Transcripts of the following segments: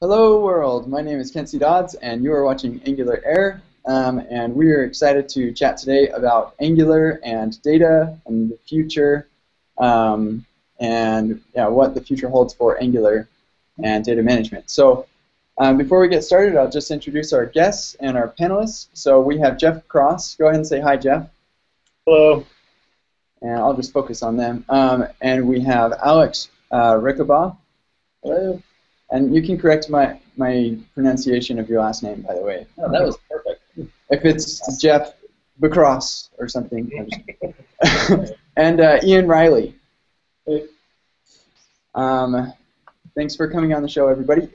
Hello world, my name is Kent C. Dodds and you are watching Angular Air, and we are excited to chat today about Angular and data and the future, and what the future holds for Angular and data management. So before we get started, I'll just introduce our guests and our panelists. So we have Jeff Cross. Go ahead and say hi, Jeff. Hello. And I'll just focus on them. And we have Alex Rickabaugh. Hello. And you can correct my pronunciation of your last name, by the way. Oh, that was perfect. If it's Jeff Cross or something. And Ian Riley. Hey. Thanks for coming on the show, everybody,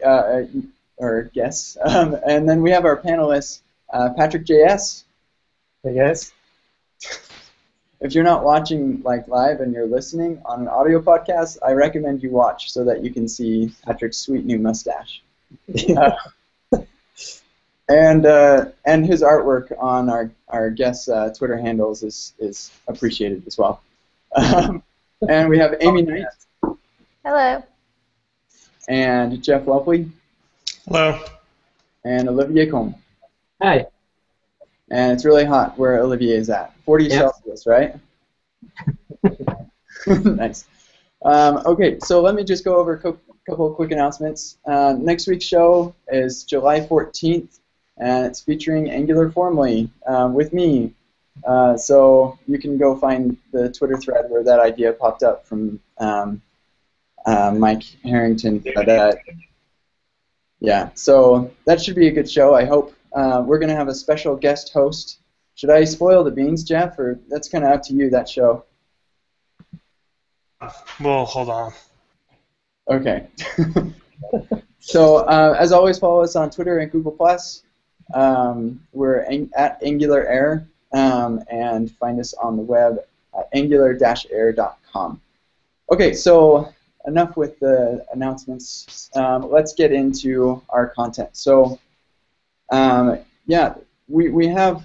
or guests. And then we have our panelists, Patrick J.S. Hey, guys. If you're not watching like live and you're listening on an audio podcast, I recommend you watch so that you can see Patrick's sweet new mustache. And his artwork on our guests' Twitter handles is appreciated as well. And we have Amy Knight. Hello. And Jeff Lovely. Hello. And Olivier Combe. Hi. And it's really hot where Olivier is at. 40 Celsius, right? Nice. Okay, so let me just go over a couple of quick announcements. Next week's show is July 14th, and it's featuring Angular Formly with me. So you can go find the Twitter thread where that idea popped up from Mike Harrington. Yeah, so that should be a good show, I hope. We're going to have a special guest host. Should I spoil the beans, Jeff, or that's kind of up to you, that show? Well, hold on. Okay. So, as always, follow us on Twitter and Google+. We're at Angular Air, and find us on the web at angular-air.com. Okay, so enough with the announcements. Let's get into our content. So, yeah, we have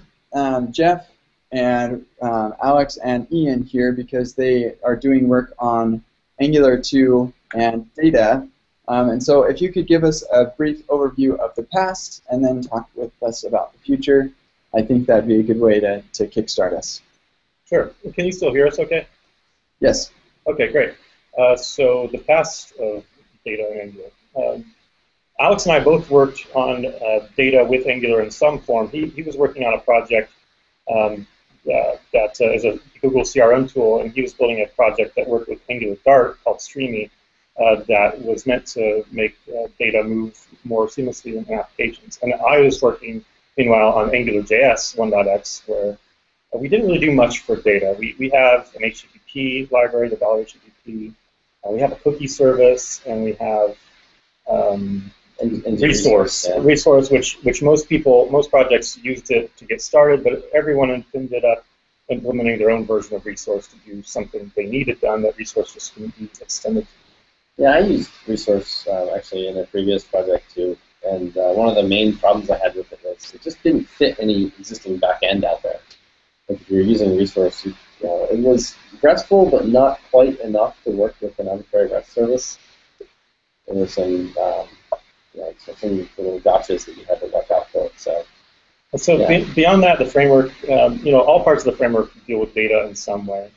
Jeff and Alex and Ian here because they are doing work on Angular 2 and data. And so if you could give us a brief overview of the past and then talk with us about the future, I think that would be a good way to kickstart us. Sure. Can you still hear us okay? Yes. Okay, great. So the past of data and Angular. Alex and I both worked on data with Angular in some form. He was working on a project that is a Google CRM tool, and he was building a project that worked with Angular Dart called Streamy that was meant to make data move more seamlessly in applications. And I was working, meanwhile, on AngularJS 1.x, where we didn't really do much for data. We have an HTTP library, the $HTTP. We have a cookie service, and we have resource, which most projects used it to get started, but everyone ended up implementing their own version of resource to do something they needed done that resource just couldn't be extended. Yeah, I used resource actually in a previous project too, and one of the main problems I had with it was it just didn't fit any existing backend out there. Like if you're using resource, it was RESTful, but not quite enough to work with an arbitrary REST service. There were some some little gotchas that you had to watch out for. So yeah. Beyond that, the framework, all parts of the framework deal with data in some way.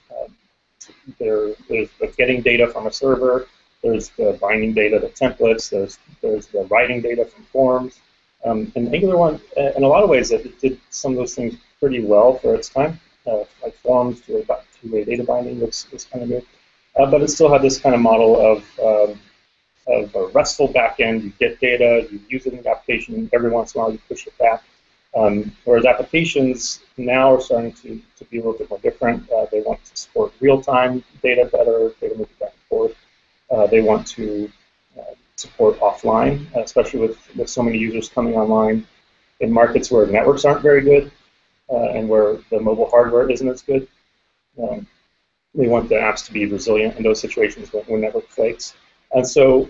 There's the getting data from a server. There's the binding data to templates. There's the writing data from forms. And Angular 1, in a lot of ways, it did some of those things pretty well for its time, like forms to two-way data binding, which was kind of good. But it still had this kind of model of a RESTful backend. You get data, you use it in the application, and every once in a while you push it back. Whereas applications now are starting to be a little bit more different. They want to support real-time data better, data moving back and forth. They want to support offline, especially with so many users coming online in markets where the networks aren't very good and where the mobile hardware isn't as good. They want the apps to be resilient in those situations when network flakes. And so,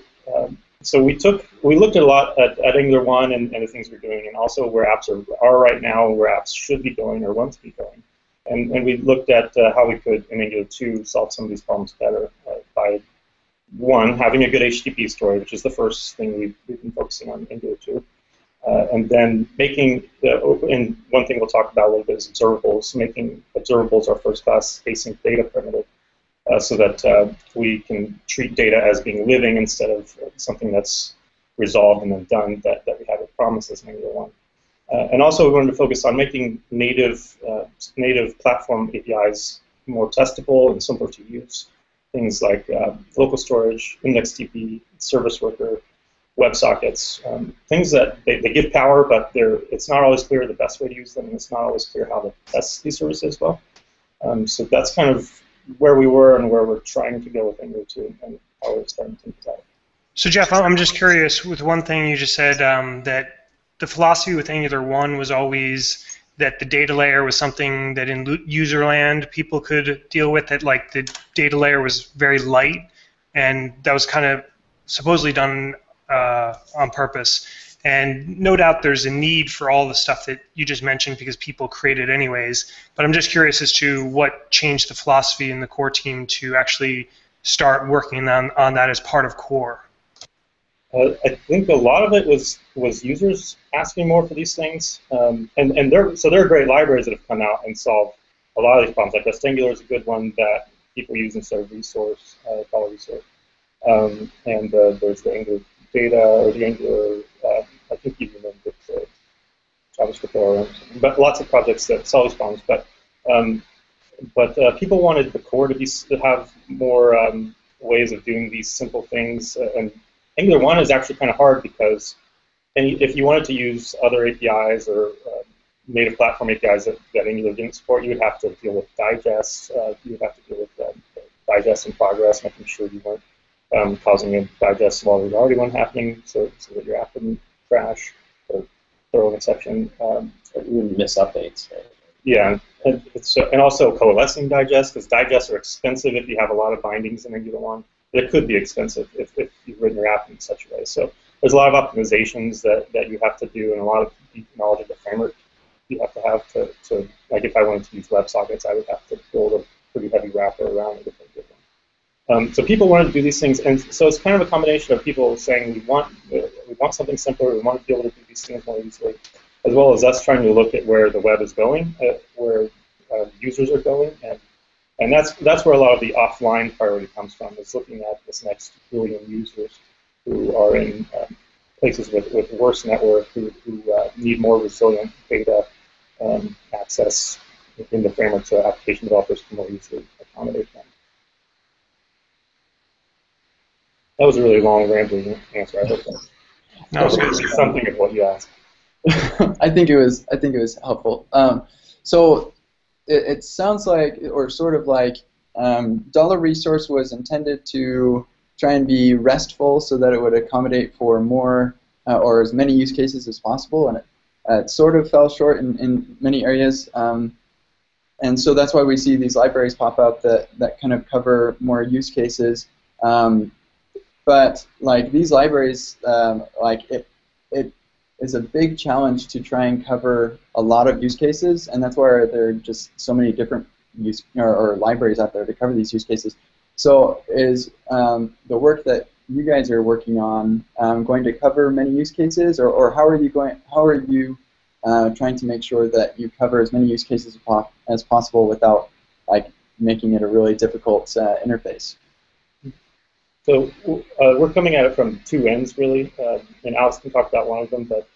we looked a lot at Angular 1 and the things we're doing, and also where apps are right now, and where apps should be going or want to be going. And we looked at how we could in Angular 2 solve some of these problems better by one, having a good HTTP story, which is the first thing we've been focusing on in Angular 2. And then making, and one thing we'll talk about a little bit is observables, making observables our first class async data primitive so that we can treat data as being living instead of something that's resolved and then done that we have with promises in Angular 1. And also we wanted to focus on making native platform APIs more testable and simpler to use. Things like local storage, IndexedDB, service worker, WebSockets, things that they give power, but it's not always clear the best way to use them, and it's not always clear how to test these services well. So that's kind of where we were and where we're trying to go with Angular 2 and how we're starting to think about it. So Jeff, I'm just curious with one thing you just said, that the philosophy with Angular 1 was always that the data layer was something that in user land people could deal with, that like the data layer was very light, and that was kind of supposedly done on purpose. And no doubt there's a need for all the stuff that you just mentioned because people create it anyways, but I'm just curious as to what changed the philosophy in the core team to actually start working on that as part of core. I think a lot of it was users asking more for these things, and there are great libraries that have come out and solved a lot of these problems. Like Angular is a good one that people use instead of resource, call a resource. And there's the Angular Data or the Angular, I think you remember the JavaScript or something, but lots of projects that solve these problems. But people wanted the core to have more ways of doing these simple things and Angular 1 is actually kind of hard because if you wanted to use other APIs or native platform APIs that Angular didn't support, you would have to deal with digests. You would have to deal with digests in progress, making sure you weren't causing a digest while there's already one happening so that your app wouldn't crash or throw an exception. Or you wouldn't miss updates. Right? Yeah, and also coalescing digests, because digests are expensive if you have a lot of bindings in Angular 1. It could be expensive if you've written your app in such a way. So there's a lot of optimizations that you have to do and a lot of deep knowledge of the framework you have to have to like if I wanted to use WebSockets, I would have to build a pretty heavy wrapper around a different one. So people wanted to do these things, and so it's kind of a combination of people saying we want something simpler, we want to be able to do these things more easily, as well as us trying to look at where the web is going, where users are going, and that's where a lot of the offline priority comes from, is looking at this next billion users who are in places with worse network, who need more resilient data access in the framework so application developers can more easily accommodate them. That was a really long, rambling answer. I hope that was something of what you asked. I think it was helpful. So. It sounds like, or sort of like, dollar resource was intended to try and be restful so that it would accommodate for more or as many use cases as possible, and it sort of fell short in many areas. And so that's why we see these libraries pop up that kind of cover more use cases. But like these libraries, like it is a big challenge to try and cover a lot of use cases, and that's why there are just so many different or libraries out there to cover these use cases. So is the work that you guys are working on going to cover many use cases, or how are you trying to make sure that you cover as many use cases as possible without like making it a really difficult interface? So we're coming at it from two ends, really, and Alex can talk about one of them, but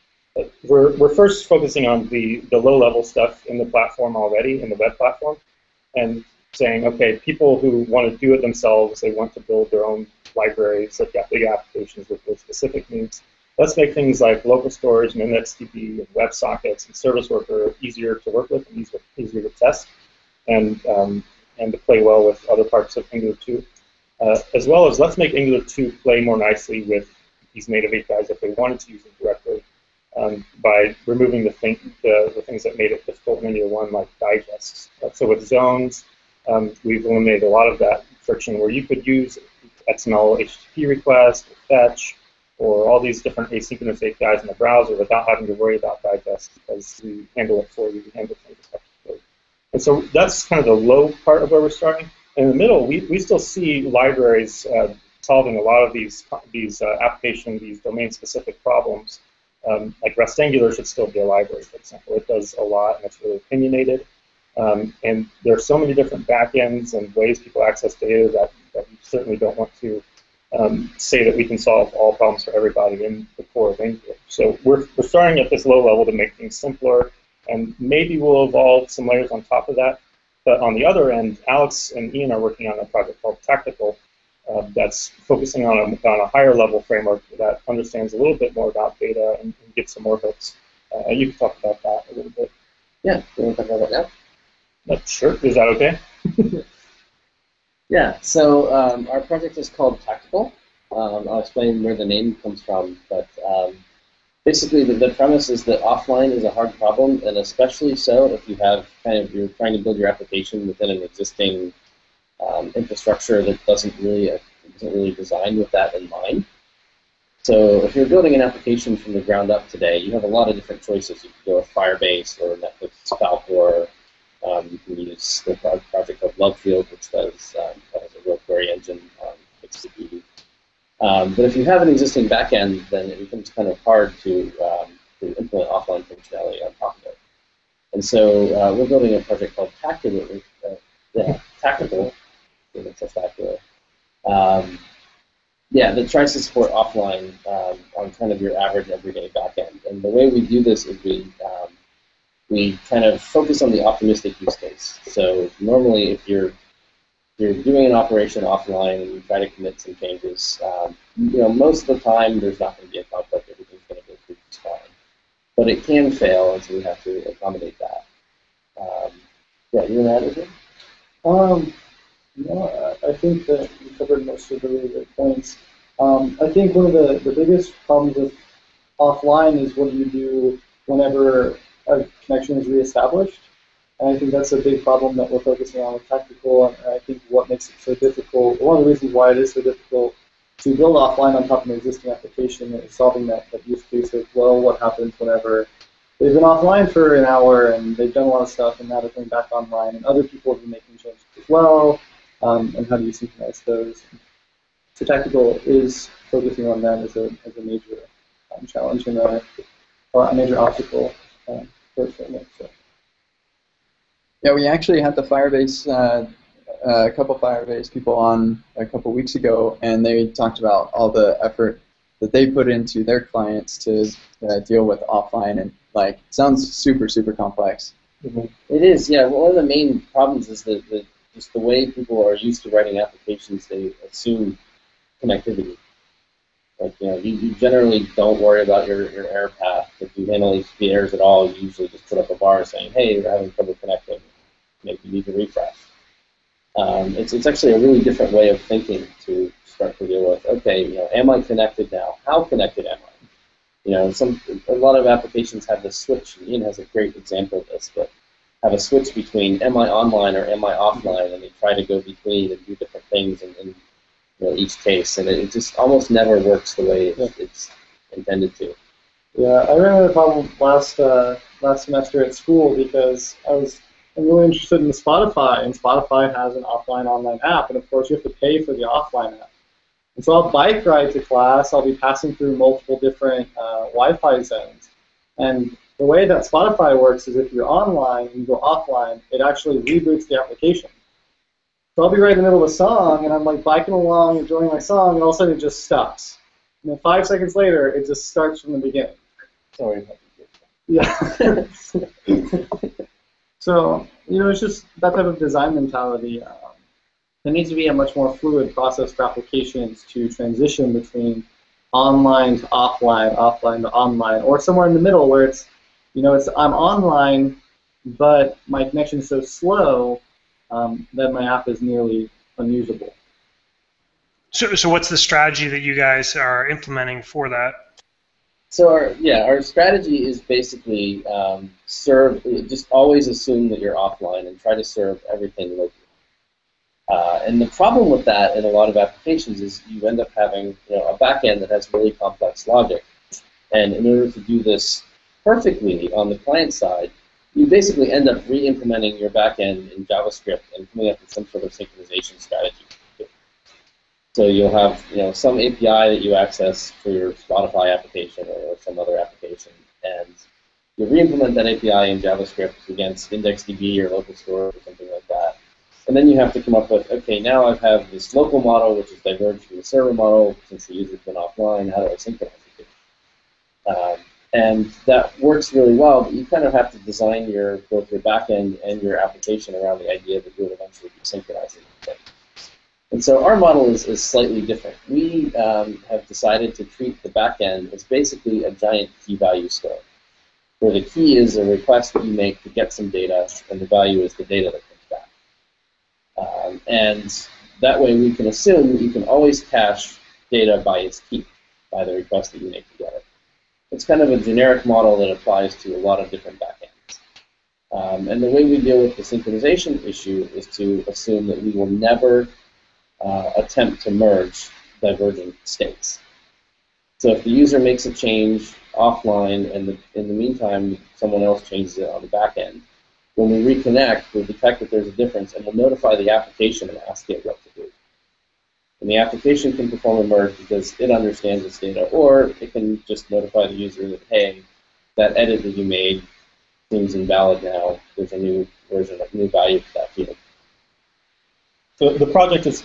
we're first focusing on the low-level stuff in the platform already, in the web platform, and saying, okay, people who want to do it themselves, they want to build their own libraries, they've got big applications with their specific needs. Let's make things like local storage and IndexedDB and WebSockets and Service Worker easier to work with and easier to test and to play well with other parts of Angular 2. As well as let's make Angular 2 play more nicely with these native APIs if they wanted to use them directly by removing the things that made it difficult in Angular 1, like digests. So with zones, we've eliminated a lot of that friction where you could use XML HTTP request, fetch, or all these different asynchronous APIs in the browser without having to worry about digests because we handle it for you, we handle things effectively. And so that's kind of the low part of where we're starting. In the middle, we still see libraries solving a lot of these application, these domain-specific problems. Like REST Angular should still be a library, for example. It does a lot, and it's really opinionated. And there are so many different backends and ways people access data that we certainly don't want to say that we can solve all problems for everybody in the core of Angular. So we're starting at this low level to make things simpler, and maybe we'll evolve some layers on top of that. But on the other end, Alex and Ian are working on a project called Tactical that's focusing on a higher level framework that understands a little bit more about data and gives some more hooks. You can talk about that a little bit. Yeah, do you want to talk about that now? Sure, is that okay? Yeah, so our project is called Tactical. I'll explain where the name comes from, but basically the premise is that offline is a hard problem, and especially so if you have you're trying to build your application within an existing infrastructure that isn't really designed with that in mind. So if you're building an application from the ground up today, you have a lot of different choices. You can go with Firebase or Netflix, Falcor. You can use the project called Lovefield, which has a real query engine, XDB. But if you have an existing backend, then it becomes kind of hard to implement offline functionality on top of it. And so we're building a project called Tactical. That tries to support offline on kind of your average everyday backend. And the way we do this is we kind of focus on the optimistic use case. So normally, if you're doing an operation offline and you try to commit some changes, most of the time there's not going to be a conflict. Everything's going to go through just fine. But it can fail, and so we have to accommodate that. You want to add anything? No, I think that you covered most of the really good points. I think one of the biggest problems with offline is what do you do whenever a connection is reestablished. And I think that's a big problem that we're focusing on with Tactical, and I think what makes it so difficult, one of the reasons why it is so difficult to build offline on top of an existing application is solving that use case of, well, what happens whenever they've been offline for an hour and they've done a lot of stuff and now they're coming back online and other people have been making changes as well, and how do you synchronize those? So Tactical is focusing on that as a major challenge and a major obstacle for framework. So. Yeah, we actually had the Firebase, a couple Firebase people on a couple weeks ago, and they talked about all the effort that they put into their clients to deal with offline, and like it sounds super, super complex. Mm-hmm. It is, yeah. Well, one of the main problems is that just the way people are used to writing applications, they assume connectivity. Like, you generally don't worry about your error path. If you handle HTTP errors at all, you usually just put up a bar saying, hey, we're having trouble connecting. Maybe you need to refresh. It's actually a really different way of thinking to start to deal with. Okay, am I connected now? How connected am I? A lot of applications have this switch. Ian has a great example of this, but have a switch between am I online or am I offline, and they try to go between and do different things and each case, and it just almost never works the way it's intended to. Yeah, I ran into a problem last semester at school because I'm really interested in Spotify, and Spotify has an offline-online app, and of course you have to pay for the offline app. And so I'll bike ride to class, I'll be passing through multiple different Wi-Fi zones, and the way that Spotify works is if you're online and you go offline, it actually reboots the application. So I'll be right in the middle of a song, and I'm like biking along, enjoying my song, and all of a sudden it just stops. And then 5 seconds later, it just starts from the beginning. Sorry. Yeah. So, it's just that type of design mentality. There needs to be a much more fluid process for applications to transition between online to offline, offline to online, or somewhere in the middle where it's, I'm online, but my connection is so slow that my app is nearly unusable. So what's the strategy that you guys are implementing for that? So our strategy is basically just always assume that you're offline and try to serve everything locally. And the problem with that in a lot of applications is you end up having a backend that has really complex logic. And in order to do this perfectly on the client side, you basically end up re-implementing your backend in JavaScript and coming up with some sort of synchronization strategy. So you'll have, you know, some API that you access for your Spotify application or some other application, and you re-implement that API in JavaScript against IndexedDB or local storage or something like that. And then you have to come up with, okay, now I have this local model which is diverged from the server model since the user's been offline. How do I synchronize the two? And that works really well, but you kind of have to design your both your backend and your application around the idea that you'll eventually be synchronizing them. And so our model is slightly different. We have decided to treat the backend as basically a giant key value store, where the key is a request that you make to get some data, and the value is the data that comes back. And that way we can assume that you can always cache data by its key, by the request that you make to get it. It's kind of a generic model that applies to a lot of different backends. And the way we deal with the synchronization issue is to assume that we will never attempt to merge divergent states. So if the user makes a change offline and in the meantime someone else changes it on the back end, when we reconnect, we'll detect that there's a difference and we'll notify the application and ask it what to do. And the application can perform a merge because it understands its data, or it can just notify the user that, hey, that edit that you made seems invalid now. There's a new version of new value for that field. So the project is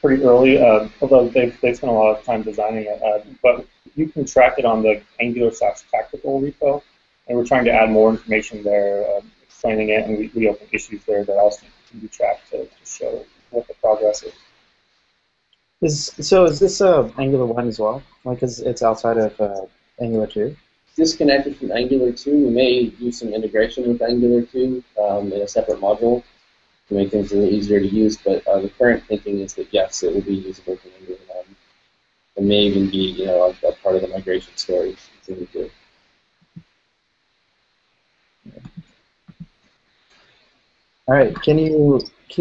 pretty early, although they've spent a lot of time designing it. But you can track it on the angular/tactical repo, and we're trying to add more information there, explaining it, and we open issues there that also can be tracked to show what the progress is. So is this Angular 1 as well? Like, it's outside of Angular 2? Disconnected from Angular 2. We may do some integration with Angular 2 in a separate module to make things a little easier to use, but the current thinking is that, yes, it will be usable for Angular 1. It may even be, you know, a part of the migration story. All right, can you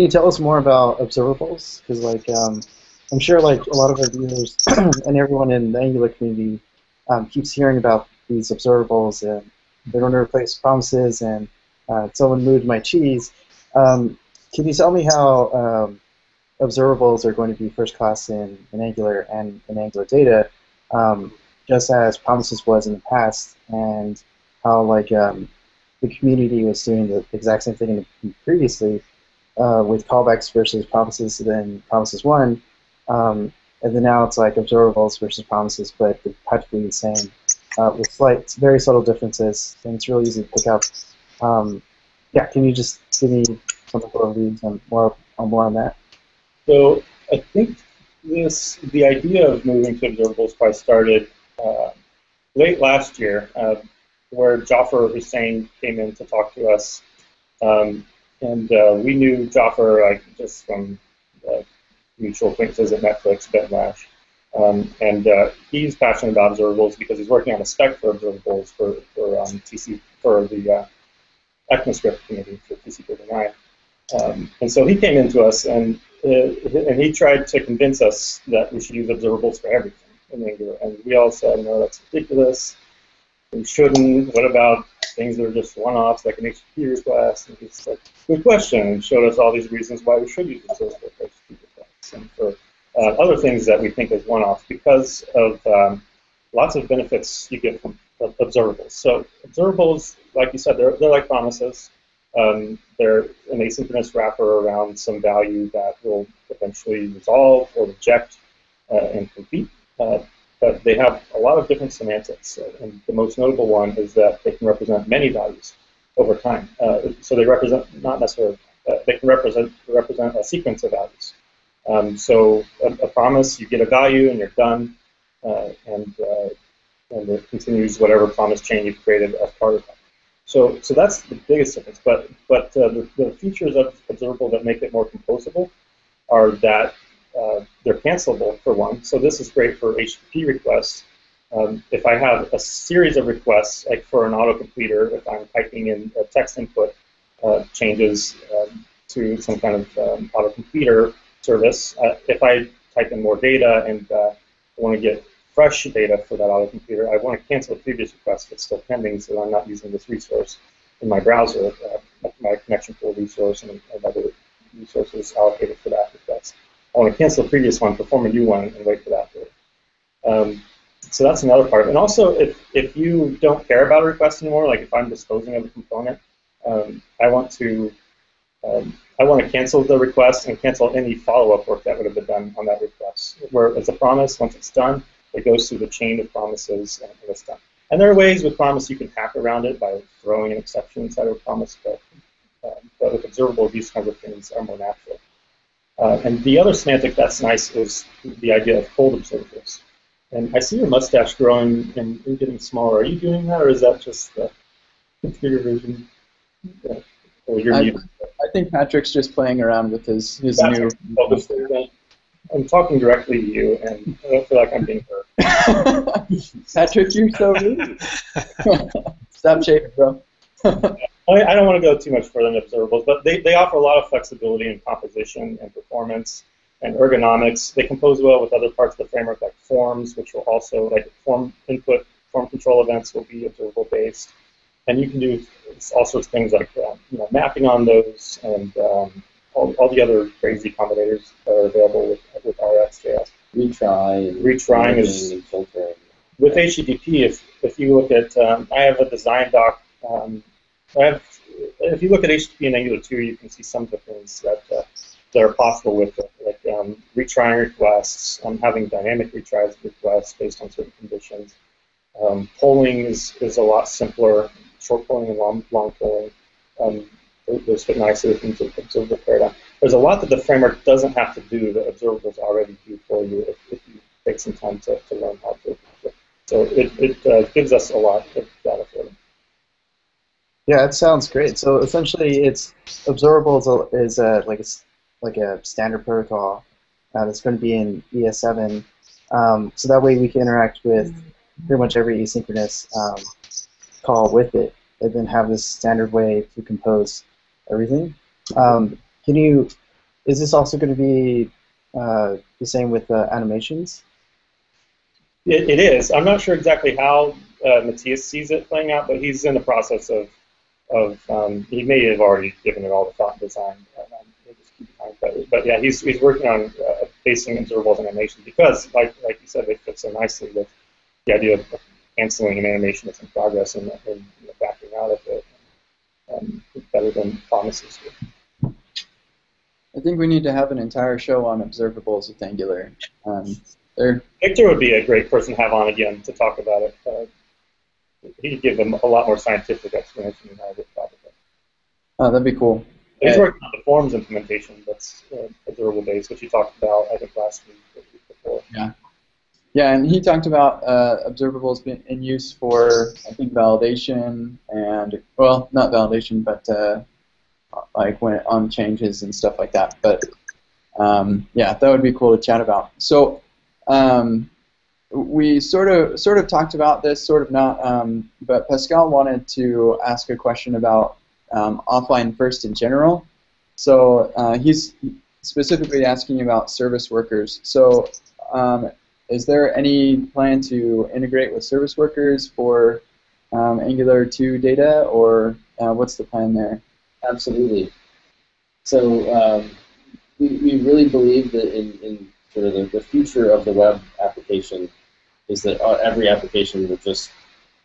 tell us more about observables? Because, like, I'm sure, like, a lot of our users and everyone in the Angular community keeps hearing about these observables, and they're going to replace promises, and someone moved my cheese. Can you tell me how observables are going to be first class in Angular and in Angular Data, just as promises was in the past, and how, like, the community was doing the exact same thing previously with callbacks versus promises, and then promises one, and then now it's like observables versus promises, but they're practically the same with slight, very subtle differences, and it's really easy to pick up. Yeah, can you just give me some overviews and more on that? So I think the idea of moving to observables probably started late last year, where Jaffer Hussein came in to talk to us, and we knew Jaffer just from mutual acquaintances at Netflix, Bitlash, and he's passionate about observables because he's working on a spec for observables for the ECMAScript community for TC39. And so he came into us, and he tried to convince us that we should use observables for everything in Angular. And we all said, no, that's ridiculous. We shouldn't. What about things that are just one-offs, like an HTTP request? And he's like, good question, and showed us all these reasons why we should use observables for HTTP requests and for other things that we think is one-off because of lots of benefits you get from observables. So observables, like you said, they're like promises. They're an asynchronous wrapper around some value that will eventually resolve or reject and compete. But they have a lot of different semantics, and the most notable one is that they can represent many values over time. So they represent not necessarily they can represent a sequence of values. So a promise, you get a value and you're done, and it continues whatever promise chain you've created as part of that. So that's the biggest difference. But the features of observable that make it more composable are that they're cancelable, for one. So this is great for HTTP requests. If I have a series of requests, like for an autocompleter, if I'm typing in a text input changes to some kind of autocompleter service, if I type in more data and want to get fresh data for that autocompleter, I want to cancel the previous request that's still pending so that I'm not using this resource in my browser, my connection pool resource and other resources allocated for that request. I want to cancel the previous one, perform a new one, and wait for that to so that's another part. And also, if you don't care about a request anymore, like if I'm disposing of a component, I want to cancel the request and cancel any follow-up work that would have been done on that request. Where it's a promise, once it's done, it goes through the chain of promises and it's done. And there are ways with promise you can hack around it by throwing an exception inside of a promise, but with observable, these kinds of things are more natural. And the other semantic that's nice is the idea of cold observables. And I see your mustache growing and getting smaller. Are you doing that, or is that just the computer vision? Yeah. I think Patrick's just playing around with his new... I'm talking directly to you, and I don't feel like I'm being heard. Patrick, you're so rude. Stop shaving, bro. I don't want to go too much further than observables, but they offer a lot of flexibility in composition and performance and ergonomics. They compose well with other parts of the framework, like forms, which will also, like form input, form control events will be observable-based. And you can do all sorts of things like mapping on those and all the other crazy combinators that are available with RxJS. Retrying is filtering. With HTTP, if you look at, I have a design doc. If you look at HTTP and Angular 2, you can see some of the things that are possible with it, like retrying requests, having dynamic retries of requests based on certain conditions. Polling is a lot simpler, short polling and long polling. There's fit nicer things with observable paradigm. There's a lot that the framework doesn't have to do that observables already do for you if you take some time to learn how to. So it gives us a lot of data for them. Yeah, that sounds great. So essentially, it's observables is like a standard protocol that's going to be in ES7. So that way we can interact with pretty much every asynchronous call with it, and then have this standard way to compose everything. Is this also going to be the same with animations? It is. I'm not sure exactly how Matthias sees it playing out, but he's in the process of he may have already given it all the thought and design. But yeah, he's working on basing observables and animations because, like you said, they fit so nicely with the idea of canceling an animation that's in progress and backing out of it is better than promises do. I think we need to have an entire show on observables with Angular. Victor would be a great person to have on again to talk about it. He could give them a lot more scientific explanation than I would probably. Oh, that'd be cool. He's working on the forms implementation that's observable-based, which you talked about, I think, last week or the week before. Yeah. Yeah, and he talked about observables in use for, I think, validation and, well, not validation, but like when on changes and stuff like that. But yeah, that would be cool to chat about. So we sort of talked about this, sort of not, but Pascal wanted to ask a question about offline first in general. So he's specifically asking about service workers. So is there any plan to integrate with service workers for Angular 2 data, or what's the plan there? Absolutely. So we really believe that in sort of the future of the web application is that every application will just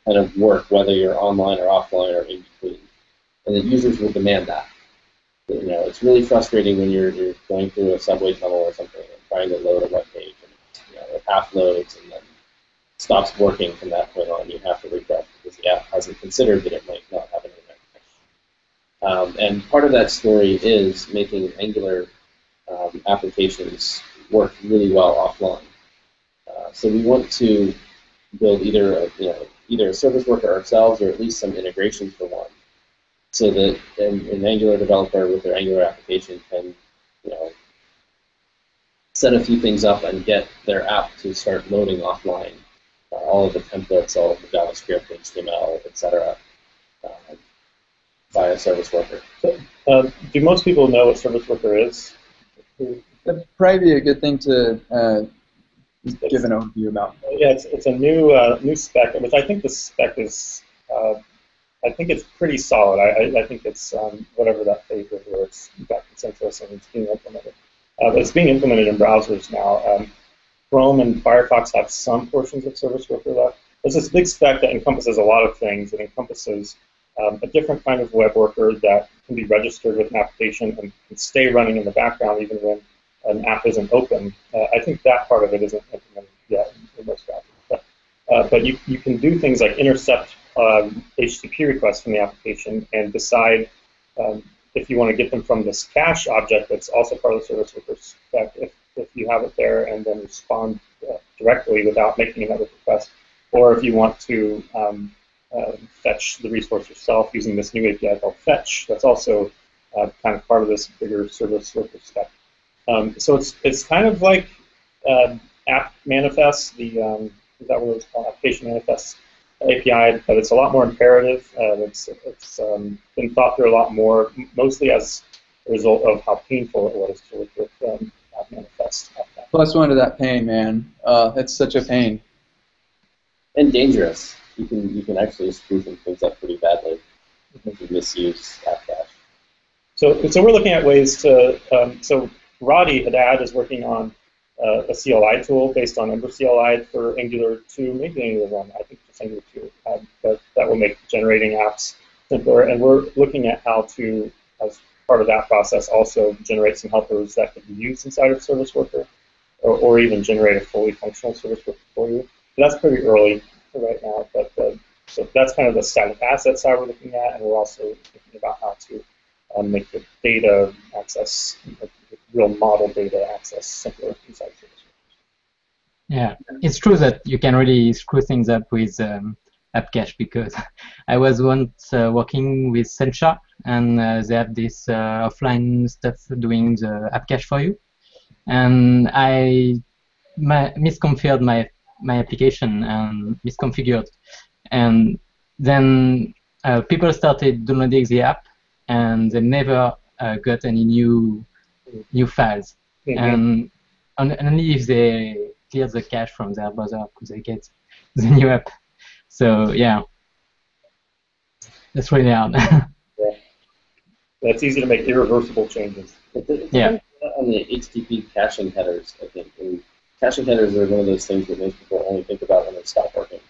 kind of work, whether you're online or offline or in between, and the users will demand that. You know, it's really frustrating when you're going through a subway tunnel or something and trying to load a web page. It half loads and then stops working from that point on. You have to refresh because the app hasn't considered that it might not have an internet connection. And part of that story is making Angular applications work really well offline. So we want to build either a service worker ourselves or at least some integration for one, so that an Angular developer with their Angular application can set a few things up and get their app to start loading offline. All of the templates, all of the JavaScript, HTML, etc., via Service Worker. Do most people know what Service Worker is? That'd probably be a good thing to give an overview about. Yeah, it's a new spec, which I think the spec is. I think it's pretty solid. I think it's whatever that phase is where it's got consensus and it's being implemented. It's being implemented in browsers now. Chrome and Firefox have some portions of service worker left. It's this big spec that encompasses a lot of things. It encompasses a different kind of web worker that can be registered with an application and can stay running in the background even when an app isn't open. I think that part of it isn't implemented yet in most browsers. But you can do things like intercept HTTP requests from the application and decide if you want to get them from this cache object that's also part of the service worker spec, if you have it there, and then respond directly without making another request, or if you want to fetch the resource yourself using this new API called Fetch. That's also kind of part of this bigger service worker spec. So it's kind of like app manifests, the is that what it's called? Application manifests API, but it's a lot more imperative. It's been thought through a lot more, mostly as a result of how painful it was to work with app manifests. Plus one to that pain, man. It's such a pain. And dangerous. You can actually screw things up pretty badly if you misuse app cache. So we're looking at ways to. So Roddy Haddad is working on a CLI tool based on Ember CLI for Angular 2, maybe Angular 1, I think just Angular 2, but that will make generating apps simpler. And we're looking at how to, as part of that process, also generate some helpers that could be used inside of Service Worker, or even generate a fully functional Service Worker for you. But that's pretty early right now, but so that's kind of the static asset side we're looking at, and we're also thinking about how to make the data access, the real model data access simpler inside service. Yeah, it's true that you can really screw things up with app cache, because I was once working with Sencha, and they have this offline stuff doing the app cache for you, and I misconfigured my application and misconfigured, and then people started downloading the app, and they never got any new files, mm-hmm. and only if they clear the cache from their browser could they get the new app. So yeah, that's really hard. Yeah, that's easy to make irreversible changes. Yeah, on the HTTP caching headers, I think. And caching headers are one of those things that most people only think about when they stop working.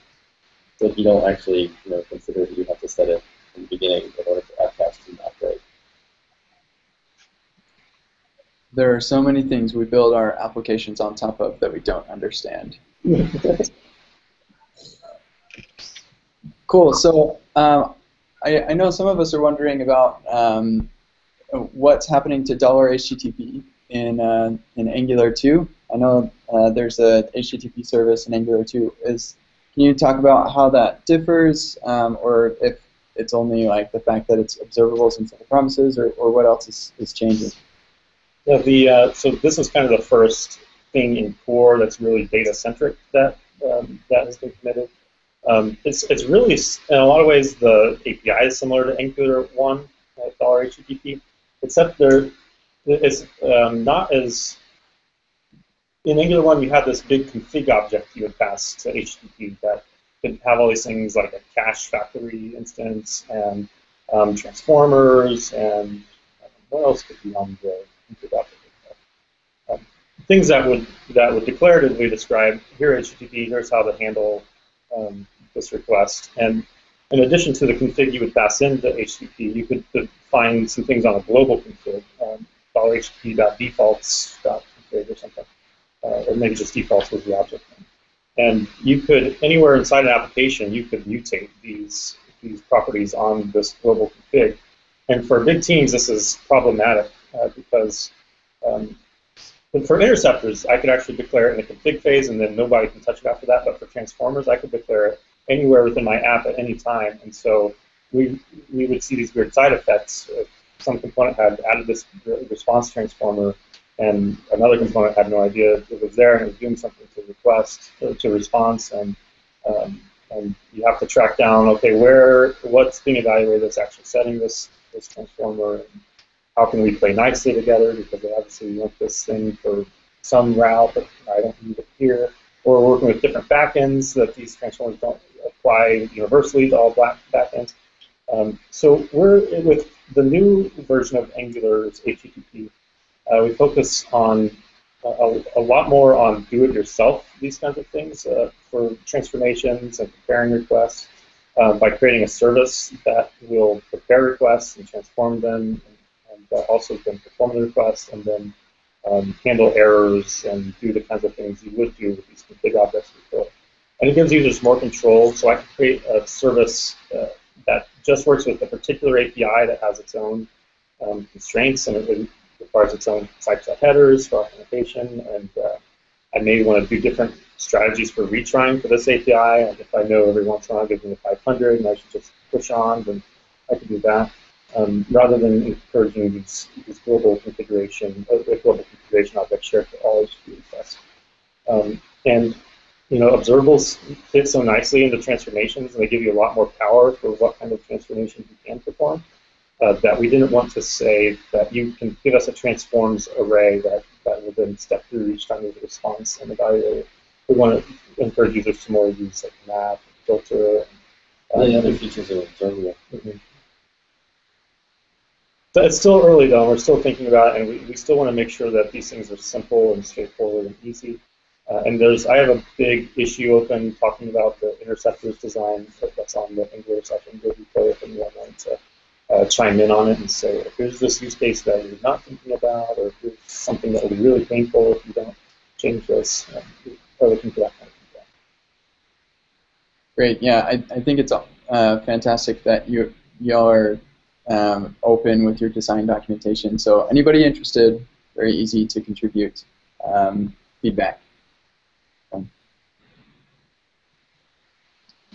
So if you don't actually, consider that you have to set it in the beginning in order for app cache to not break. There are so many things we build our applications on top of that we don't understand. Cool. So I know some of us are wondering about what's happening to $HTTP in Angular 2. I know there's a HTTP service in Angular 2. Can you talk about how that differs, or if it's only like the fact that it's observables instead of promises, or what else is changing? Yeah, so this is kind of the first thing in core that's really data-centric that has been committed. It's really, in a lot of ways, the API is similar to Angular 1, $HTTP, except it's not as... In Angular 1, you had this big config object you would pass to HTTP that could have all these things like a cache factory instance and transformers and what else could be on the... things that would declaratively describe, here HTTP, here's how to handle this request. And in addition to the config you would pass into HTTP, you could define some things on a global config, $http.defaults.config or something, or maybe just defaults was the object name. And you could, anywhere inside an application, you could mutate these properties on this global config. And for big teams, this is problematic. Because for interceptors, I could actually declare it in the config phase, and then nobody can touch it after that. But for transformers, I could declare it anywhere within my app at any time, and so we would see these weird side effects. If some component had added this response transformer, and another component had no idea it was there and was doing something to request or to response, and you have to track down, okay, what's being evaluated that's actually setting this transformer. How can we play nicely together, because they obviously want this thing for some route, but I don't need it here. Or working with different backends that these transformers don't apply universally to all backends. So with the new version of Angular's HTTP, We focus on a lot more on do-it-yourself, these kinds of things, for transformations and preparing requests, by creating a service that will prepare requests and transform them, and also then perform the requests, and then handle errors and do the kinds of things you would do with these config objects before. And it gives users more control, so I can create a service that just works with a particular API that has its own constraints, and it requires its own typeset headers for authentication, and I may want to do different strategies for retrying for this API, and if I know every once in a while gives me 500 and I should just push on, then I can do that. Rather than encouraging these global configuration objects shared for all HTTP requests. And you know, observables fit so nicely into transformations, and they give you a lot more power for what kind of transformations you can perform. That we didn't want to say that you can give us a transforms array that will then step through each time there's a response and evaluate it. We want to encourage users to more use like map, filter, and the other features are observable. Mm-hmm. So it's still early, though. We're still thinking about it, and we still want to make sure that these things are simple and straightforward and easy. And I have a big issue open talking about the interceptors design that's on the Angular repo if anyone wants to chime in on it and say, if here's this use case that you're not thinking about, or if here's something that will be really painful if you don't change this, we're looking for that kind of feedback. Great. Yeah, I think it's fantastic that you're open with your design documentation. So anybody interested, very easy to contribute feedback.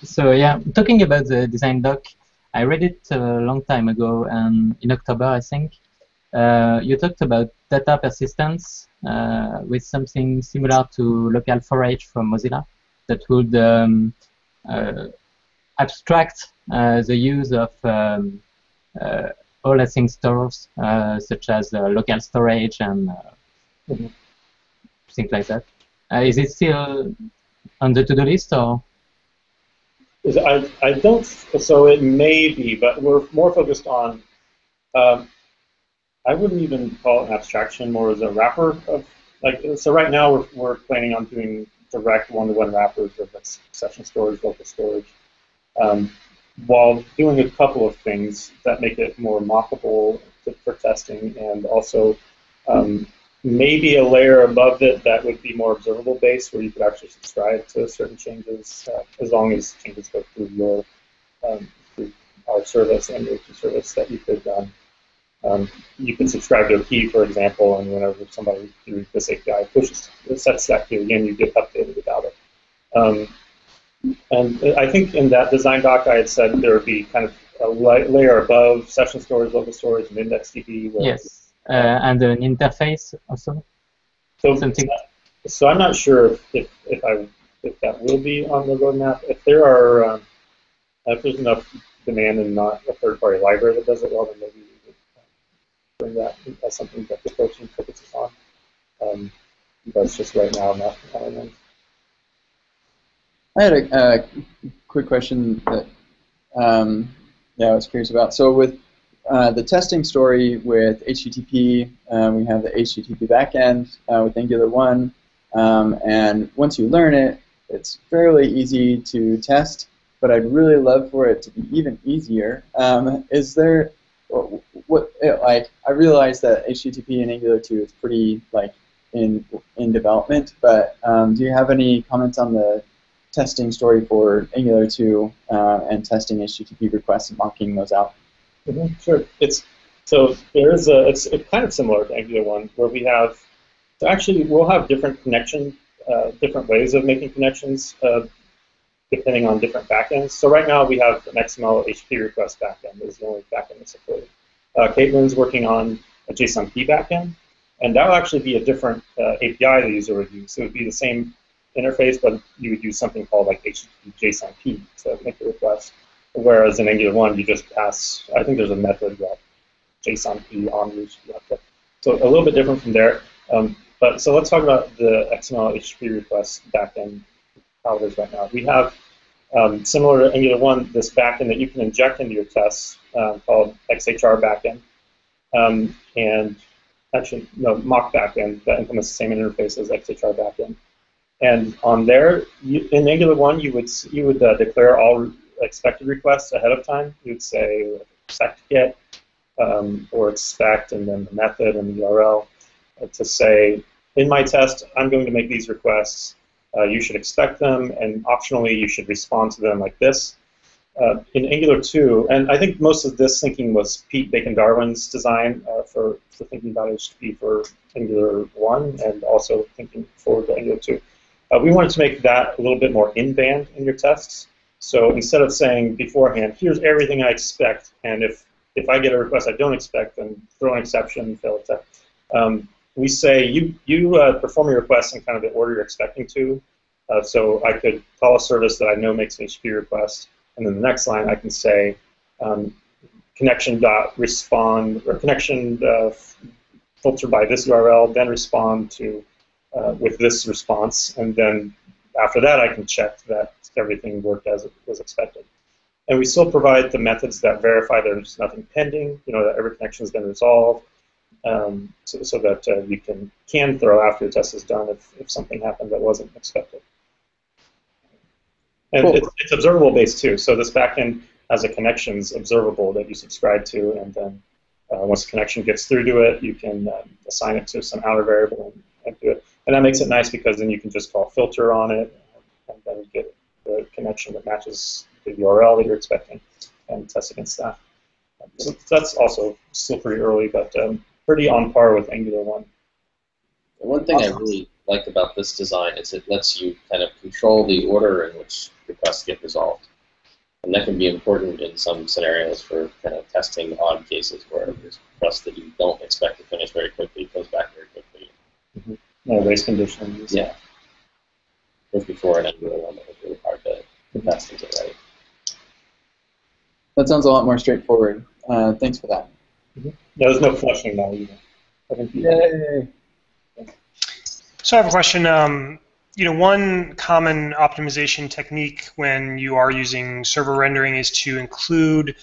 So yeah, talking about the design doc, I read it a long time ago, and in October, I think, you talked about data persistence with something similar to local forage from Mozilla that would abstract the use of all async stores, such as local storage and things like that. Is it still on the to-do list, or? I don't, so it may be, but we're more focused on, I wouldn't even call it an abstraction, more as a wrapper of, like, so right now we're planning on doing direct one-to-one wrappers of session storage, local storage, while doing a couple of things that make it more mockable for testing, and also maybe a layer above it that would be more observable based, where you could actually subscribe to certain changes, as long as changes go through your through our service and your service, that you could subscribe to a key, for example, and whenever somebody through this API pushes sets that key again, you get updated about it. And I think in that design doc I had said there would be kind of a layer above session storage, local storage, and IndexedDB. Yes. And an interface also. So I'm not sure if that will be on the roadmap. If there are if there's enough demand and not a third-party library that does it well, then maybe we would bring that as something that the person focuses on. But it's just right now not on. I had a quick question that yeah, I was curious about. So with the testing story with HTTP, we have the HTTP backend with Angular 1, and once you learn it, it's fairly easy to test, but I'd really love for it to be even easier. Is there, like, I realize that HTTP in Angular 2 is pretty, like, in development, but do you have any comments on the testing story for Angular 2 and testing HTTP requests and mocking those out? Mm-hmm, sure. It's kind of similar to Angular 1, where we have, so actually we'll have different connection, different ways of making connections depending on different backends. So right now we have an XML HTTP request backend. This is the only backend that's supported. Caitlin's working on a JSONP backend, and that will actually be a different API the user would use. So it would be the same interface, but you would use something called like HTTP JSONP to make the request. Whereas in Angular 1, you just pass, I think there's a method that JSONP onRoot. So a little bit different from there. But so let's talk about the XML HTTP request backend, how it is right now. We have, similar to Angular 1, this backend that you can inject into your tests called XHR backend. And actually, no, mock backend that implements the same interface as XHR backend. And on there, in Angular 1, you would declare all expected requests ahead of time. You'd say expect get or expect and then the method and the URL to say, in my test, I'm going to make these requests. You should expect them, and optionally, you should respond to them like this. In Angular 2, and I think most of this thinking was Pete Bacon-Darwin's design for thinking about HTTP for Angular 1 and also thinking forward to Angular 2. We wanted to make that a little bit more in-band in your tests. So instead of saying beforehand, here's everything I expect, and if I get a request I don't expect, then throw an exception, fail a test. We say you perform your requests in kind of the order you're expecting to. So I could call a service that I know makes an HTTP request. And then the next line, I can say connection.respond, or connection filter by this URL, then respond to with this response. And then after that, I can check that everything worked as it was expected. And we still provide the methods that verify there's nothing pending, you know, that every connection has been resolved, so that you can throw after the test is done if something happened that wasn't expected. And cool. It's observable based too. So this backend has a connections observable that you subscribe to, and then once the connection gets through to it, you can assign it to some outer variable and do it. And that makes it nice because then you can just call filter on it, and then get the connection that matches the URL that you're expecting, and test against that. So that's also still pretty early, but pretty on par with Angular 1. The one thing awesome. I really like about this design is it lets you kind of control the order in which requests get resolved. And that can be important in some scenarios for kind of testing odd cases where there's a request that you don't expect to finish very quickly, comes back very quickly. Mm-hmm. No, race conditions. Yeah. Whereas before in Angular 1, it was really hard to test things right. That sounds a lot more straightforward. Thanks for that. Mm-hmm. Yeah, there's no flushing now either. Yay! So I have a question. You know, one common optimization technique when you are using server rendering is to include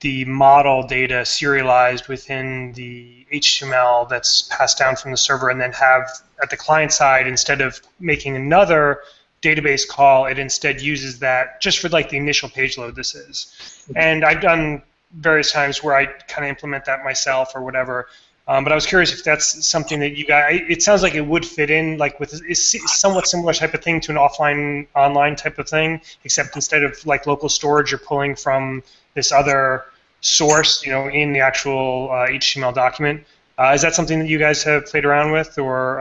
the model data serialized within the HTML that's passed down from the server, and then have at the client side, instead of making another database call, it instead uses that just for like the initial page load this is. Mm-hmm. And I've done various times where I kind of implement that myself or whatever. But I was curious if that's something that you guys, it sounds like it would fit in like with a somewhat similar type of thing to an offline, online type of thing, except instead of like local storage, you're pulling from this other source, you know, in the actual HTML document. Is that something that you guys have played around with, or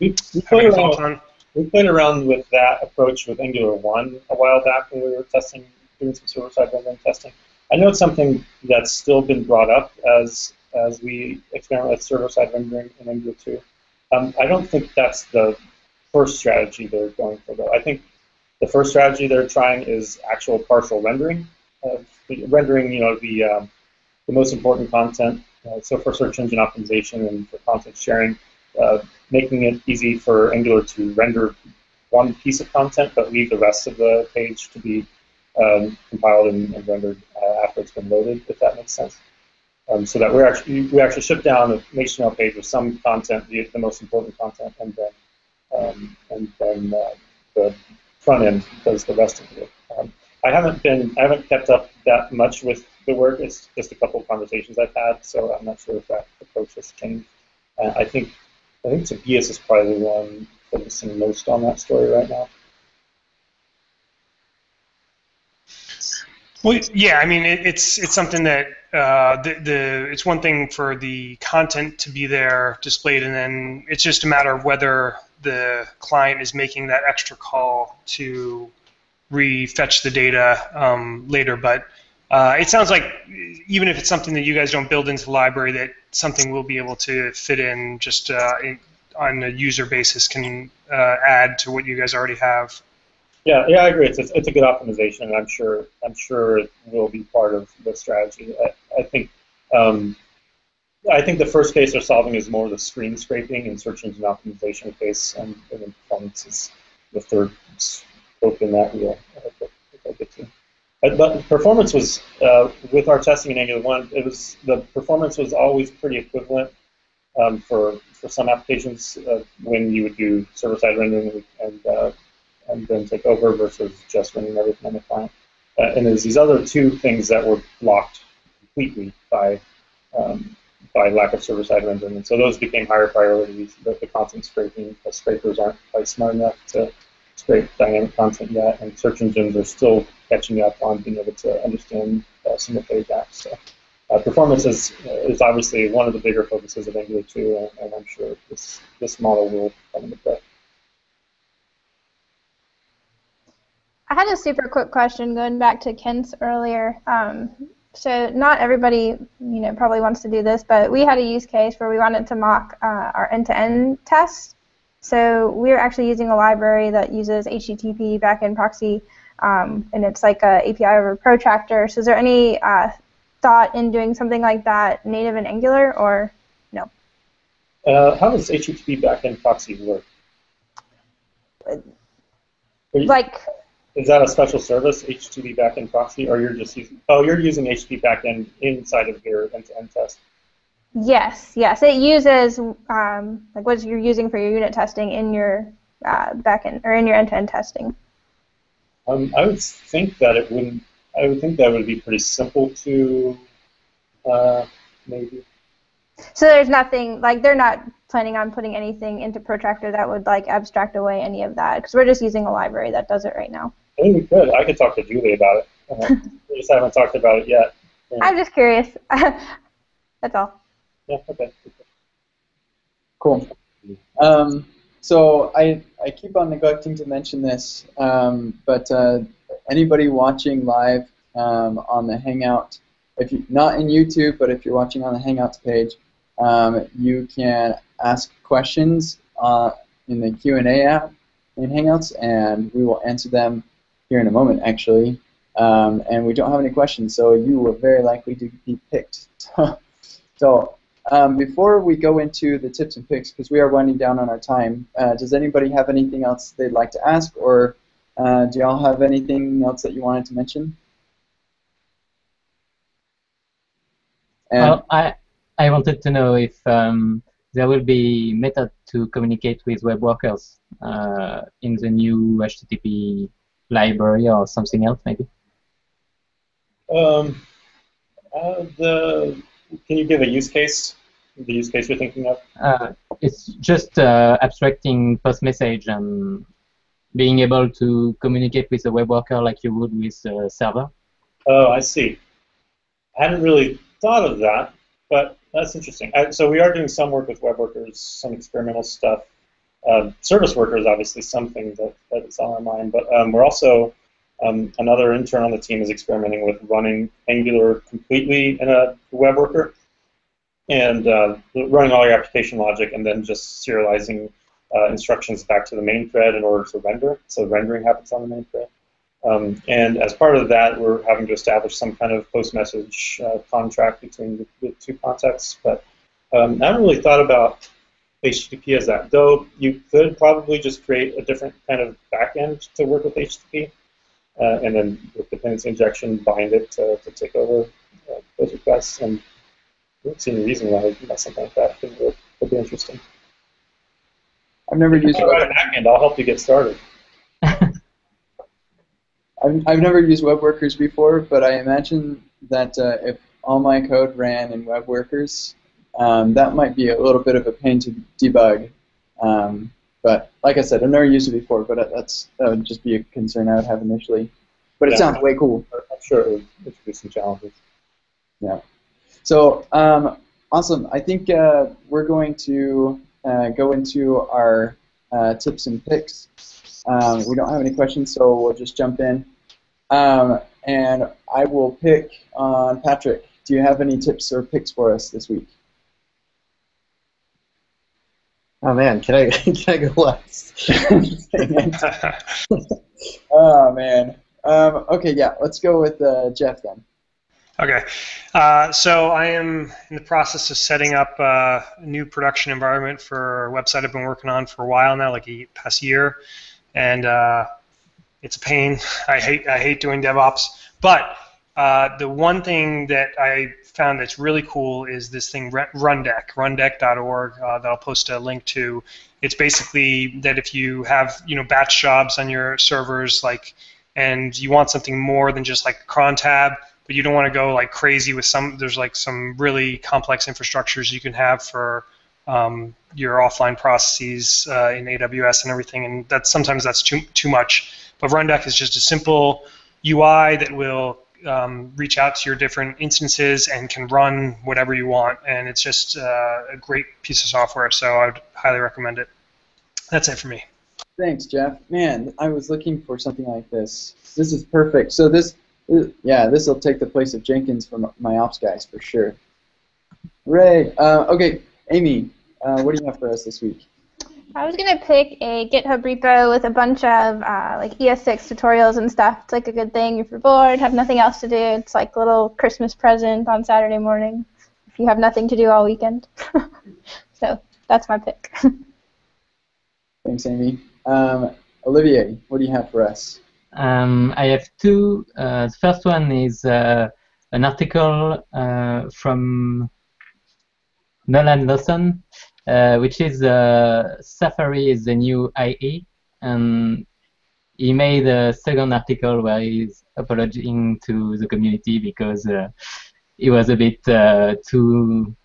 we played around with that approach with Angular 1 a while back when we were testing, doing some server-side rendering testing. I know it's something that's still been brought up as we experiment with server-side rendering in Angular 2. I don't think that's the first strategy they're going for, though. I think the first strategy they're trying is actual partial rendering, rendering, you know, the most important content. So for search engine optimization and for content sharing, making it easy for Angular to render one piece of content, but leave the rest of the page to be compiled and rendered after it's been loaded, if that makes sense. So that we actually ship down an HTML page with some content, the most important content, and then the front end does the rest of it. I haven't kept up that much with the work. It's just a couple of conversations I've had, so I'm not sure if that approach has changed. I think Tobias is probably the one focusing most on that story right now. Well, yeah, I mean, it's something that it's one thing for the content to be there displayed, and then it's just a matter of whether the client is making that extra call to refetch the data later. But it sounds like even if it's something that you guys don't build into the library, that something will be able to fit in just on a user basis, can add to what you guys already have. Yeah, I agree. It's a good optimization, and I'm sure it will be part of the strategy. I think the first case they're solving is more the screen scraping and search engine optimization case, and then performance is the third spoke in that wheel. But performance was with our testing in Angular 1, the performance was always pretty equivalent for some applications when you would do server-side rendering and then take over versus just rendering everything on the client. And there's these other two things that were blocked completely by lack of server-side rendering. And so those became higher priorities, but the constant scraping, the scrapers aren't quite smart enough to scrape dynamic content yet, and search engines are still catching up on being able to understand single-page apps. So performance is obviously one of the bigger focuses of Angular 2, and I'm sure this model will come into play. I had a super quick question going back to Kent's earlier. So not everybody, probably wants to do this, but we had a use case where we wanted to mock our end-to-end tests. So we're actually using a library that uses HTTP backend proxy, and it's like an API over protractor. So is there any thought in doing something like that native in Angular, or no? How does HTTP backend proxy work? Is that a special service, HTTP backend proxy, or you're just using? Oh, you're using HTTP backend inside of your end-to-end test. Yes. It uses what you're using for your unit testing in your backend or in your end-to-end testing. I would think that it wouldn't. I would think that would be pretty simple to maybe. So there's nothing they're not planning on putting anything into Protractor that would abstract away any of that, because we're just using a library that does it right now. I think we could. I could talk to Julie about it. We just haven't talked about it yet. Yeah. I'm just curious. That's all. Yeah, okay. Cool. So I keep on neglecting to mention this, but anybody watching live on the Hangout, if you're not in YouTube, but if you're watching on the Hangouts page, you can ask questions in the Q&A app in Hangouts, and we will answer them here in a moment, actually. And we don't have any questions, so you were very likely to be picked. So before we go into the tips and picks, because we are winding down on our time, does anybody have anything else they'd like to ask, or do y'all have anything else that you wanted to mention? I wanted to know if there will be method to communicate with web workers in the new HTTP library or something else, maybe. Can you give a use case? The use case you're thinking of? It's just abstracting post message and being able to communicate with a web worker like you would with a server. Oh, I see. I hadn't really thought of that, but that's interesting. So we are doing some work with web workers, some experimental stuff. Service workers, obviously, something that is on our mind. But we're also, another intern on the team is experimenting with running Angular completely in a web worker and running all your application logic and then just serializing instructions back to the main thread in order to render. So rendering happens on the main thread. And as part of that, we're having to establish some kind of post-message contract between the two contexts. But I haven't really thought about HTTP as that, though you could probably just create a different kind of backend to work with HTTP, and then with dependency injection, bind it to take over those requests. And I don't see any reason why something like that would be interesting. I've never used web backend. I'll help you get started. I've never used web workers before, but I imagine that if all my code ran in web workers, that might be a little bit of a pain to debug. But like I said, I've never used it before, but that would just be a concern I would have initially. But it sounds way cool. I'm sure it would introduce some challenges. Yeah. So awesome. I think we're going to go into our tips and picks. We don't have any questions, so we'll just jump in. And I will pick on Patrick. Do you have any tips or picks for us this week? Oh man, can I go last? Oh man. Okay, yeah. Let's go with Jeff then. Okay. So I am in the process of setting up a new production environment for a website I've been working on for a while now, like a past year. And it's a pain. I hate doing DevOps, but The one thing that I found that's really cool is this thing, Rundeck, rundeck.org, that I'll post a link to. It's basically that if you have, you know, batch jobs on your servers, like, and you want something more than just like cron tab, but you don't want to go like crazy with some. There's like some really complex infrastructures you can have for your offline processes in AWS and everything, and that's sometimes that's too much. But Rundeck is just a simple UI that will reach out to your different instances and can run whatever you want, and it's just a great piece of software, so I'd highly recommend it. That's it for me. Thanks, Jeff. Man, I was looking for something like this. This is perfect. So this, yeah, this will take the place of Jenkins from my ops guys for sure. Hooray. Okay, Amy, what do you have for us this week? I was going to pick a GitHub repo with a bunch of like ES6 tutorials and stuff. It's like a good thing if you're bored, have nothing else to do. It's like a little Christmas present on Saturday morning if you have nothing to do all weekend. So that's my pick. Thanks, Amy. Olivier, what do you have for us? I have two. The first one is an article from Nolan Lawson, which is Safari is the new IE, and he made a second article where he's apologizing to the community because he was a bit too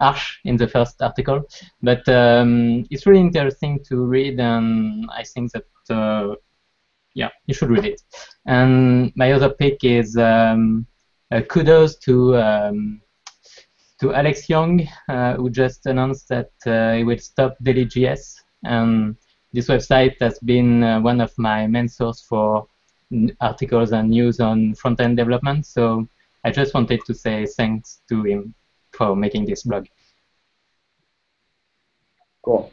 harsh in the first article. But it's really interesting to read, and I think that, yeah, you should read it. And my other pick is kudos to Alex Young, who just announced that he will stop DailyJS. This website has been one of my main sources for articles and news on front-end development, so I just wanted to say thanks to him for making this blog. Cool.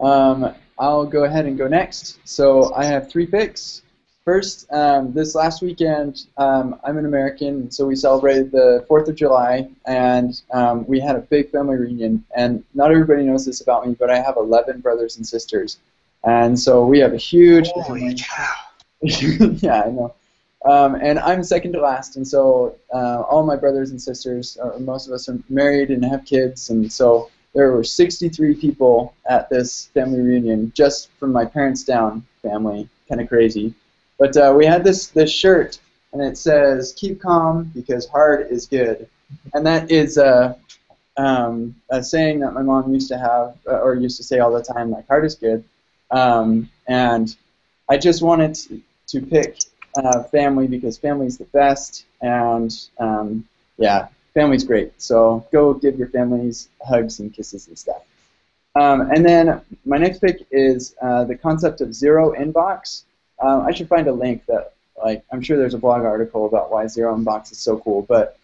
I'll go ahead and go next. So I have three picks. First, this last weekend, I'm an American, so we celebrated the 4th of July, and we had a big family reunion. And not everybody knows this about me, but I have 11 brothers and sisters. And so we have a huge family. Holy cow. Yeah, I know. And I'm second to last, and so all my brothers and sisters, most of us are married and have kids, and so there were 63 people at this family reunion, just from my parents down family, kind of crazy. But we had this shirt, and it says, "Keep calm, because hard is good." And that is a saying that my mom used to have, or used to say all the time, like, hard is good. And I just wanted to pick family, because family's the best, and yeah, family's great. So go give your families hugs and kisses and stuff. And then my next pick is the concept of zero inbox. I should find a link that, like, I'm sure there's a blog article about why zero inbox is so cool, but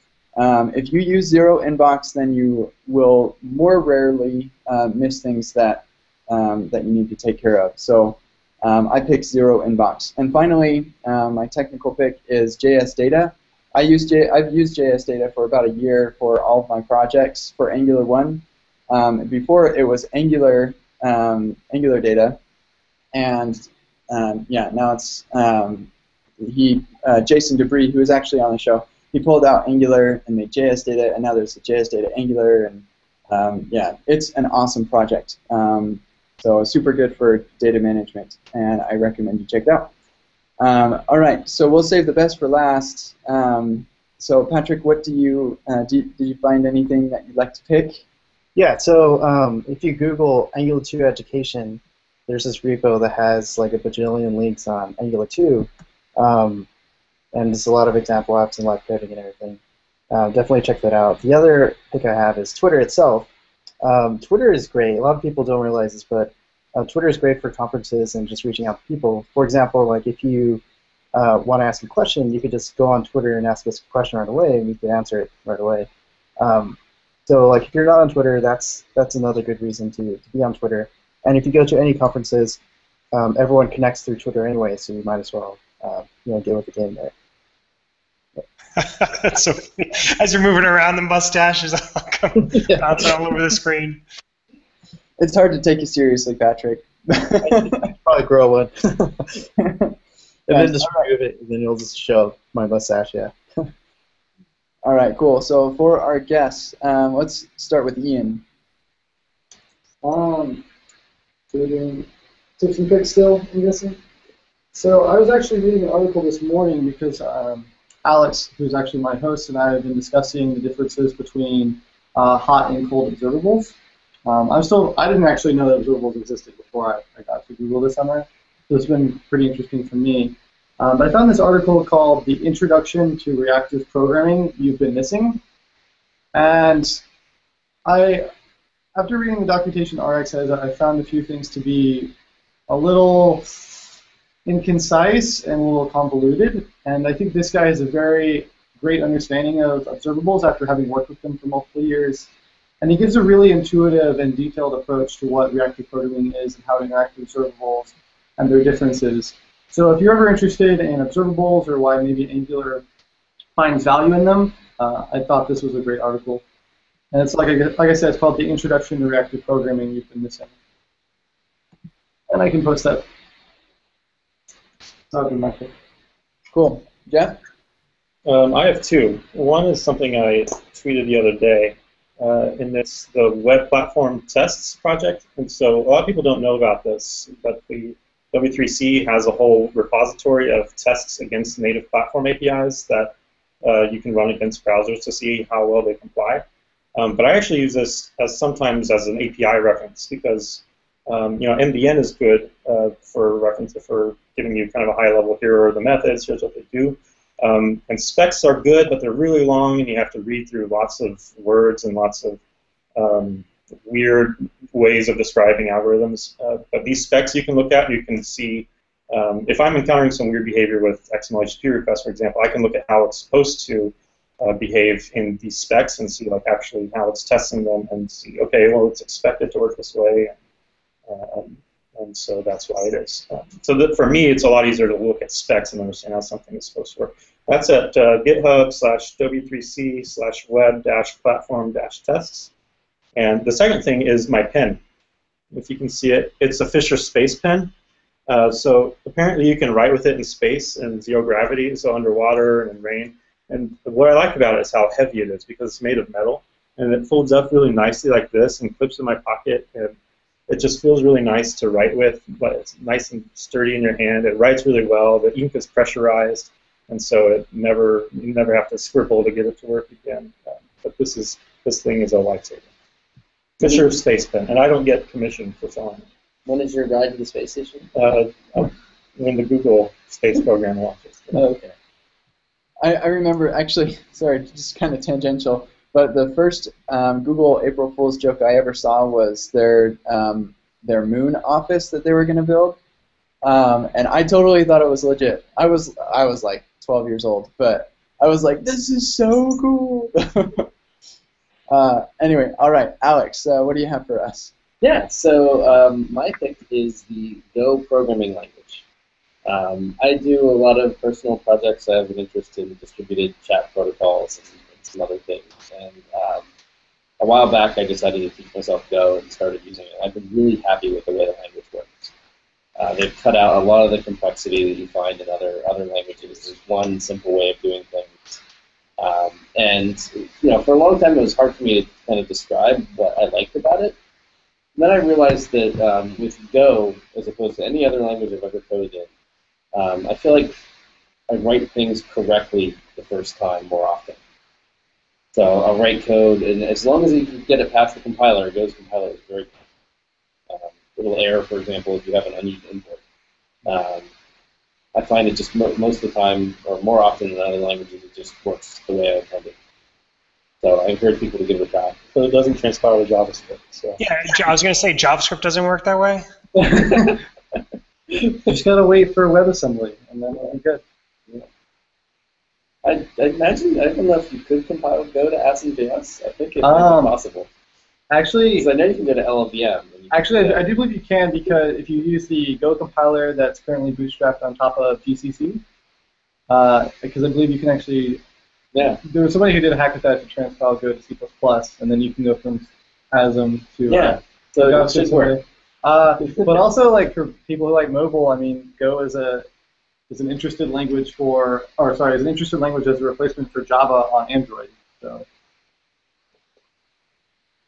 if you use zero inbox, then you will more rarely miss things that, that you need to take care of. So I picked zero inbox. And finally, my technical pick is JS Data. I've used JS Data for about a year for all of my projects for Angular 1. Before it was Angular Data, and yeah, now it's Jason Debris, who was actually on the show, he pulled out Angular and made JS Data, and now there's the JS Data Angular, and yeah, it's an awesome project. So super good for data management, and I recommend you check it out. All right, so we'll save the best for last. So Patrick, what did you find anything that you'd like to pick? Yeah, so if you Google Angular 2 education, there's this repo that has like a bajillion links on Angular 2, and there's a lot of example apps and live coding and everything. Definitely check that out. The other pick I have is Twitter itself. Twitter is great. A lot of people don't realize this, but Twitter is great for conferences and just reaching out to people. For example, like if you want to ask a question, you could just go on Twitter and ask us a question right away, and we can answer it right away. So like if you're not on Twitter, that's another good reason to be on Twitter. And if you go to any conferences, everyone connects through Twitter anyway, so you might as well you know, get with the game there. Yeah. So as you're moving around, the mustaches bounce all over the screen. It's hard to take you seriously, Patrick. I'd probably grow one, and then just remove it, and then you'll just show my mustache. Yeah. All right, cool. So for our guests, let's start with Ian. So we're doing tips and tricks still, I'm guessing? So I was actually reading an article this morning because Alex, who's actually my host, and I have been discussing the differences between hot and cold observables. I didn't actually know that observables existed before I got to Google this summer, so it's been pretty interesting for me. But I found this article called The Introduction to Reactive Programming You've Been Missing. And after reading the documentation RxJS, I found a few things to be a little inconcise and a little convoluted. And I think this guy has a very great understanding of observables after having worked with them for multiple years. And he gives a really intuitive and detailed approach to what reactive programming is and how to interact with observables and their differences. So if you're ever interested in observables or why maybe Angular finds value in them, I thought this was a great article. And it's like I said, it's called The Introduction to Reactive Programming You've Been Missing. And I can post that. That'll be my pick. Cool. Jeff? I have two. One is something I tweeted the other day in the Web Platform Tests project. And so a lot of people don't know about this, but the W3C has a whole repository of tests against native platform APIs that you can run against browsers to see how well they comply. But I actually use this sometimes as an API reference because MDN is good for reference for giving you kind of a high level. Here are the methods. Here's what they do. And specs are good, but they're really long, and you have to read through lots of words and lots of weird ways of describing algorithms, but these specs you can look at, you can see if I'm encountering some weird behavior with XML HTTP requests, for example, I can look at how it's supposed to behave in these specs and see actually how it's testing them and see, okay, well, it's expected to work this way, and so that's why it is. So that for me, it's a lot easier to look at specs and understand how something is supposed to work. That's at github/w3c/web-platform-tests. And the second thing is my pen. If you can see it, it's a Fisher Space Pen. So apparently you can write with it in space and zero gravity, so underwater and in rain. And what I like about it is how heavy it is because it's made of metal. And it folds up really nicely like this and clips in my pocket. And it just feels really nice to write with, but it's nice and sturdy in your hand. It writes really well. The ink is pressurized. And so it you never have to scribble to get it to work again. But this thing is a lifesaver. Fisher Space Pen, and I don't get commission for selling it. When is your guide to the space station? When the Google space program launches. Oh, okay. I remember, actually, sorry, just kind of tangential, but the first Google April Fool's joke I ever saw was their moon office that they were going to build, and I totally thought it was legit. I was like 12 years old, but I was like, this is so cool. Anyway, all right, Alex, what do you have for us? Yeah, so my pick is the Go programming language. I do a lot of personal projects. I have an interest in distributed chat protocols and some other things. And a while back, I decided to teach myself Go and started using it. I've been really happy with the way the language works. They've cut out a lot of the complexity that you find in other languages. There's one simple way of doing things. And for a long time it was hard for me to kind of describe what I liked about it. And then I realized that with Go, as opposed to any other language I've ever coded in, I feel like I write things correctly the first time more often. So I'll write code, and as long as you can get it past the compiler, Go's compiler is very good. It'll error, for example, if you have an uneven import. I find it just most of the time, or more often than other languages, it just works the way I intended. So I encourage people to give it a try. So it doesn't transpile to JavaScript. So. Yeah, I was going to say JavaScript doesn't work that way. You just got to wait for WebAssembly, and then it'll be good. Yeah. I imagine, I don't know if you could compile Go to ASM.js. I think it might be possible. Actually, because I know you can go to LLVM. Actually, I do believe you can because if you use the Go compiler that's currently bootstrapped on top of GCC, because I believe you can actually, there was somebody who did a hackathon to transpile Go to C++, and then you can go from ASM to so Go should work. But also, like for people who like mobile, I mean, Go is an interested language as a replacement for Java on Android. So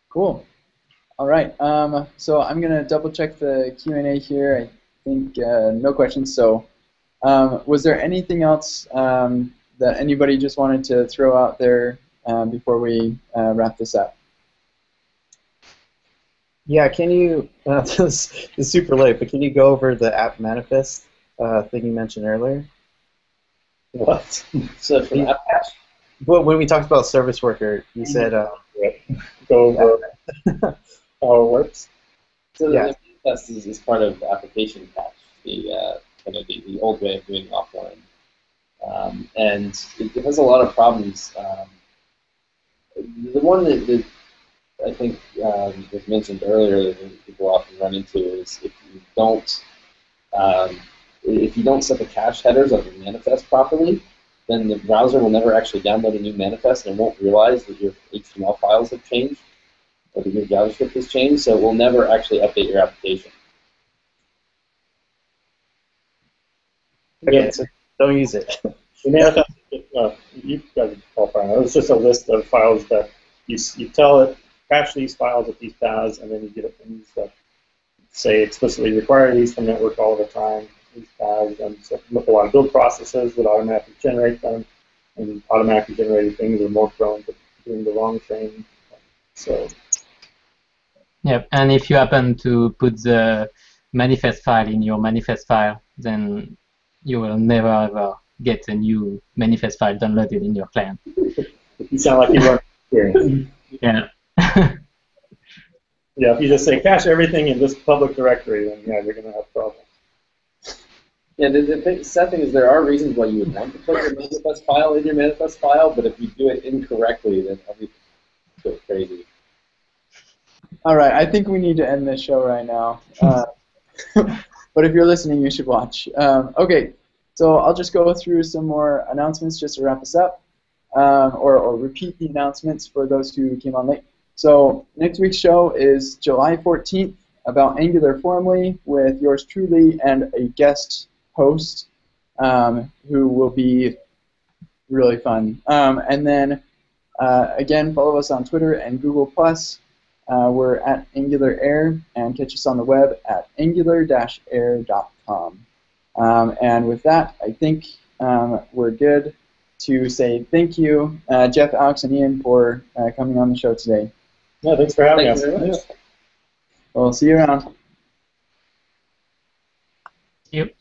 cool. All right. So I'm gonna double check the Q&A here. I think no questions. So was there anything else that anybody just wanted to throw out there before we wrap this up? Yeah, can you, this is super late, but can you go over the app manifest thing you mentioned earlier? What? So for the app patch? Well, when we talked about service worker, you said... go over how it works. So yeah. The manifest is part of the application patch, the old way of doing offline. And it has a lot of problems. The one that I think was mentioned earlier that people often run into is if you don't set the cache headers of the manifest properly, then the browser will never actually download a new manifest and it won't realize that your HTML files have changed or that your JavaScript has changed, so it will never actually update your application. Yeah. So don't use it. The manifest, you guys qualify. It's just a list of files that you tell it, cache these files at these paths, and then you get things that say explicitly require these from network all the time. These paths, and so with a lot of build processes that automatically generate them, and automatically generated things are more prone to doing the wrong thing. So. Yep, and if you happen to put the manifest file in your manifest file, then you will never ever get a new manifest file downloaded in your client. You sound like you weren't experienced. Yeah. Yeah, if you just say cache everything in this public directory, then yeah, you're going to have problems. Yeah, the sad thing is there are reasons why you would want to put your manifest file in your manifest file, but if you do it incorrectly, then everything goes crazy. All right, I think we need to end this show right now. But if you're listening, you should watch. Okay, so I'll just go through some more announcements just to wrap us up, or repeat the announcements for those who came on late. So next week's show is July 14th about Angular Formly with yours truly and a guest host who will be really fun. And then, again, follow us on Twitter and Google+. We're at Angular Air, and catch us on the web at angular-air.com. And with that, I think we're good to say thank you, Jeff, Alex, and Ian, for coming on the show today. Yeah, thanks for having us. Thanks very much. We'll see you around. Yep.